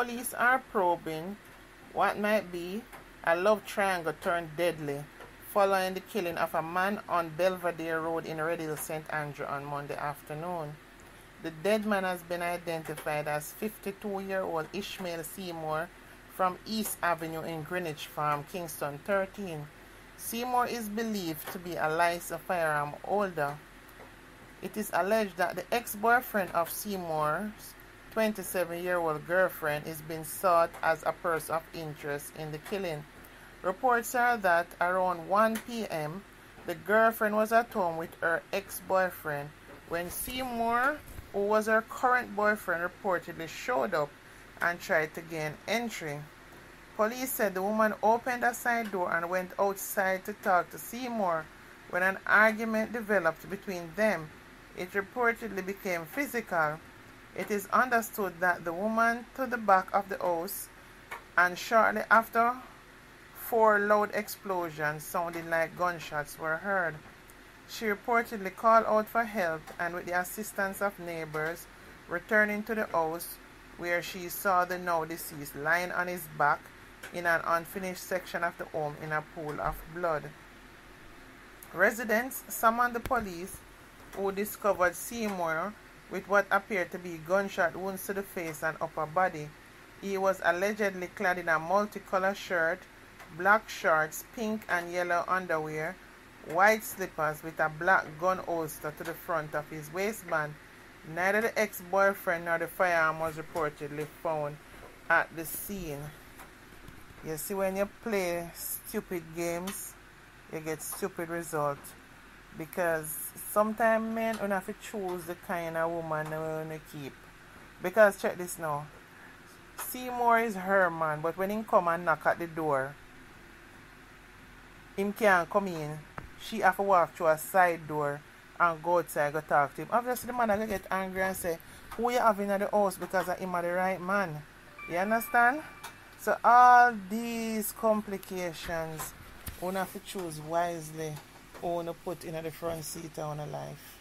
police are probing what might be a love triangle turned deadly following the killing of a man on Belvedere Road in Redhill, St. Andrew on Monday afternoon. The dead man has been identified as 52-year-old Ishmael Seymour from East Avenue in Greenwich Farm, Kingston 13. Seymour is believed to be a licensed firearm holder. It is alleged that the ex-boyfriend of Seymour's 27-year-old girlfriend is being sought as a person of interest in the killing. Reports are that around 1 p.m., the girlfriend was at home with her ex-boyfriend when Seymour, who was her current boyfriend, reportedly showed up and tried to gain entry. Police said the woman opened a side door and went outside to talk to Seymour. When an argument developed between them, it reportedly became physical. It is understood that the woman to the back of the house, and shortly after, 4 loud explosions sounding like gunshots were heard. She reportedly called out for help and, with the assistance of neighbors, returning to the house where she saw the now deceased lying on his back in an unfinished section of the home in a pool of blood. Residents summoned the police, who discovered Seymour with what appeared to be gunshot wounds to the face and upper body. He was allegedly clad in a multicolored shirt, black shorts, pink and yellow underwear, white slippers with a black gun holster to the front of his waistband. Neither the ex-boyfriend nor the firearm was reportedly found at the scene. You see, when you play stupid games, you get stupid results, because sometimes men don't have to choose the kind of woman they want to keep. Because check this now, Seymour is her man, but when he come and knock at the door, him can't come in. She have to walk through a side door and go outside go talk to him. Obviously the man is going to get angry and say, who you have in the house, because him are the right man. You understand? So all these complications, one have to choose wisely, one to put in the front seat of our life.